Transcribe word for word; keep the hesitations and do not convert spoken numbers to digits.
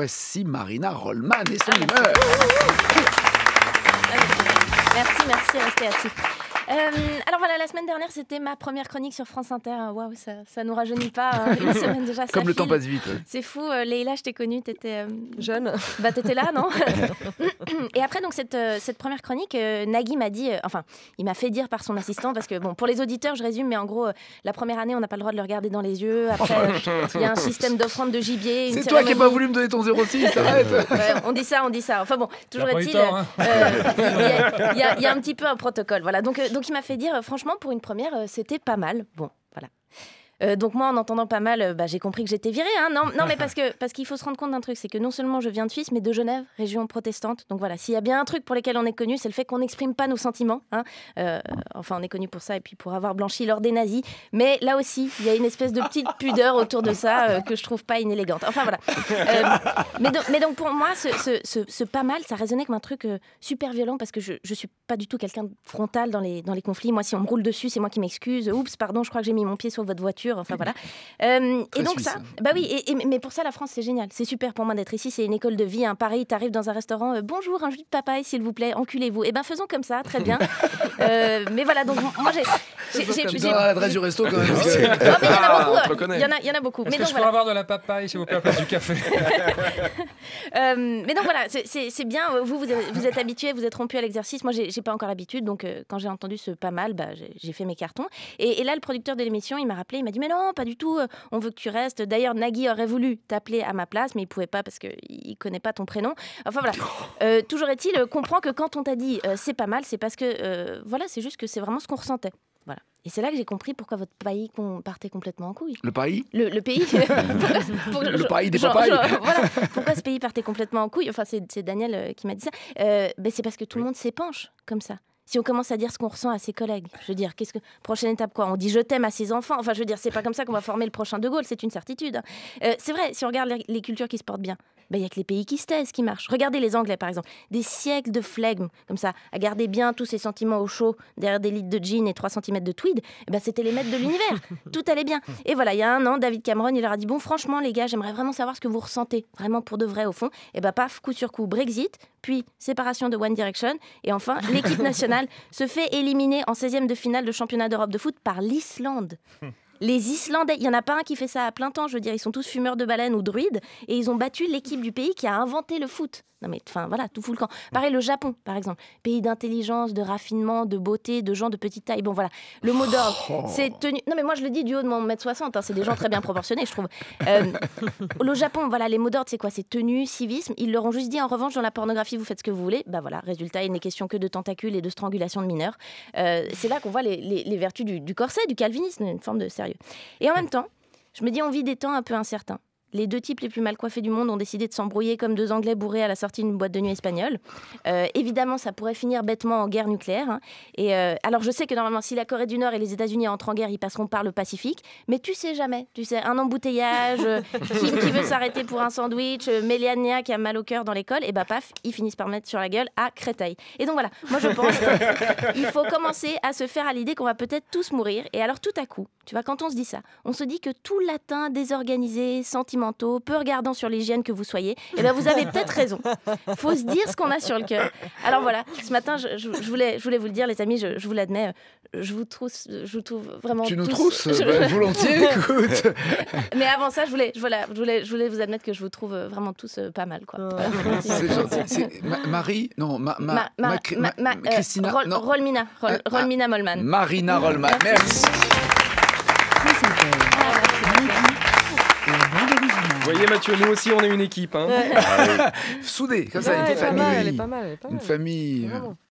Voici Marina Rollman et son ah, humeur. Merci, merci, restez assis. Euh, alors voilà, la semaine dernière, c'était ma première chronique sur France Inter. Waouh, ça, ça nous rajeunit pas. Euh, une semaine déjà, ça Comme file. Le temps passe vite. Ouais. C'est fou. Euh, Leïla, je t'ai connue, t'étais... Euh... Jeune. Bah, t'étais là, non? Et après, donc, cette, cette première chronique, euh, Nagui m'a dit... Euh, enfin, il m'a fait dire par son assistant, parce que, bon, pour les auditeurs, je résume, mais en gros, euh, la première année, on n'a pas le droit de le regarder dans les yeux. Après, il euh, y a un système d'offrande de gibier. C'est toi qui n'as pas voulu me donner ton zéro six, arrête. Ouais, on dit ça, on dit ça. Enfin bon, toujours est-il... Il hein. euh, y, y, y, y a un petit peu un protocole, voilà. Donc, euh, Donc il m'a fait dire, franchement, pour une première, euh, c'était pas mal. Bon, voilà. Euh, donc moi, en entendant pas mal, euh, bah, j'ai compris que j'étais virée. Hein. Non, non, mais parce que parce qu'il faut se rendre compte d'un truc, c'est que non seulement je viens de Suisse, mais de Genève, région protestante. Donc voilà, s'il y a bien un truc pour lequel on est connu, c'est le fait qu'on n'exprime pas nos sentiments. Hein. Euh, enfin, on est connu pour ça et puis pour avoir blanchi l'or des nazis. Mais là aussi, il y a une espèce de petite pudeur autour de ça euh, que je trouve pas inélégante. Enfin voilà. Euh, mais, do mais donc pour moi, ce, ce, ce, ce pas mal, ça résonnait comme un truc euh, super violent parce que je je suis pas du tout quelqu'un de frontal dans les dans les conflits. Moi, si on me roule dessus, c'est moi qui m'excuse. Oups, pardon, je crois que j'ai mis mon pied sur votre voiture. Enfin voilà. Euh, et donc ça, bah oui. Et, et, mais pour ça, la France, c'est génial. C'est super pour moi d'être ici. C'est une école de vie. Hein. Paris, t'arrives dans un restaurant. Euh, Bonjour, un jus de papaye, s'il vous plaît. Enculez-vous. Et eh ben faisons comme ça, très bien. Euh, mais voilà. Donc moi, j'ai. J'ai l'adresse du resto quand même. Il y en a, il y en a beaucoup. Est-ce que je peux avoir de la papaye, s'il vous plaît, à la place du café? euh, Mais donc voilà, c'est bien. Vous, vous, vous êtes habitué, vous êtes rompu à l'exercice. Moi, j'ai pas encore l'habitude. Donc euh, quand j'ai entendu ce pas mal, bah, j'ai fait mes cartons. Et, et là, le producteur de l'émission, il m'a rappelé. Il m'a dit mais non, pas du tout, on veut que tu restes. D'ailleurs, Nagui aurait voulu t'appeler à ma place, mais il pouvait pas parce qu'il connaît pas ton prénom. Enfin voilà. Euh, toujours est-il, euh, comprends que quand on t'a dit euh, c'est pas mal, c'est parce que euh, voilà, c'est juste que c'est vraiment ce qu'on ressentait. Voilà. Et c'est là que j'ai compris pourquoi votre pays partait complètement en couille. Le pays le, le pays pour, pour, Le genre, pays des genre, papayes genre, voilà. Pourquoi ce pays partait complètement en couille? Enfin, c'est Daniel euh, qui m'a dit ça. Euh, ben, c'est parce que tout le monde s'épanche comme ça. Si on commence à dire ce qu'on ressent à ses collègues, je veux dire, qu'est-ce que prochaine étape quoi? On dit je t'aime à ses enfants. Enfin, je veux dire, c'est pas comme ça qu'on va former le prochain De Gaulle, c'est une certitude. Euh, c'est vrai, si on regarde les, les cultures qui se portent bien, ben il y a que les pays qui se taisent qui marchent. Regardez les Anglais par exemple, des siècles de flegme comme ça, à garder bien tous ces sentiments au chaud derrière des litres de jeans et trois centimètres de tweed. Ben c'était les maîtres de l'univers, tout allait bien. Et voilà, il y a un an, David Cameron, il leur a dit bon, franchement les gars, j'aimerais vraiment savoir ce que vous ressentez, vraiment pour de vrai au fond. Et ben paf, coup sur coup, Brexit, puis séparation de One Direction, et enfin l'équipe nationale se fait éliminer en seizième de finale de championnat d'Europe de foot par l'Islande. Les Islandais, il n'y en a pas un qui fait ça à plein temps, je veux dire, ils sont tous fumeurs de baleines ou druides, et ils ont battu l'équipe du pays qui a inventé le foot. Non mais, enfin, voilà, tout fout le camp. Pareil, le Japon, par exemple, pays d'intelligence, de raffinement, de beauté, de gens de petite taille, bon voilà. Le mot d'ordre, oh. c'est tenu... Non mais moi, je le dis du haut de mon mètre soixante, hein, c'est des gens très bien proportionnés, je trouve. Euh, le Japon, voilà, les mots d'ordre, c'est quoi? C'est tenue, civisme, ils leur ont juste dit, en revanche, dans la pornographie, vous faites ce que vous voulez. Bah voilà, résultat, il n'est question que de tentacules et de strangulation de mineurs. Euh, c'est là qu'on voit les, les, les vertus du, du corset, du calvinisme, une forme de sérieux. Et en même temps, je me dis, on vit des temps un peu incertains. Les deux types les plus mal coiffés du monde ont décidé de s'embrouiller comme deux Anglais bourrés à la sortie d'une boîte de nuit espagnole. Euh, évidemment, ça pourrait finir bêtement en guerre nucléaire. Hein. Et euh, alors, je sais que normalement, si la Corée du Nord et les États-Unis entrent en guerre, ils passeront par le Pacifique. Mais tu sais jamais. Tu sais, un embouteillage, euh, qui, qui veut s'arrêter pour un sandwich, euh, Mélania qui a mal au cœur dans l'école, et bah paf, ils finissent par mettre sur la gueule à Créteil. Et donc voilà, moi je pense qu'il faut commencer à se faire à l'idée qu'on va peut-être tous mourir. Et alors, tout à coup, tu vois, quand on se dit ça, on se dit que tout latin désorganisé, sentimental, peu regardant sur l'hygiène que vous soyez, et ben vous avez peut-être raison. Faut se dire ce qu'on a sur le cœur. Alors voilà, ce matin, je, je, je, voulais, je voulais vous le dire, les amis, je, je vous l'admets, je vous trousse, je vous trouve vraiment... Tu nous tous, trousses je... bah, volontiers, écoute. Mais avant ça, je voulais, je, voilà, je, voulais, je voulais vous admettre que je vous trouve vraiment tous euh, pas mal, quoi. Oh. Voilà. C'est gentil. C'est ma, Marie, non, ma, ma, ma, ma, ma, ma, ma Christina, euh, non. Rollmina, Roll, euh, Rollmina ah, Rollman. Marina Rollman, merci. merci. Vous voyez Mathieu, nous aussi on est une équipe. Hein. Ouais. Soudés, comme ouais, ça, une famille. Elle est pas mal, elle est pas mal. Une famille. Vraiment.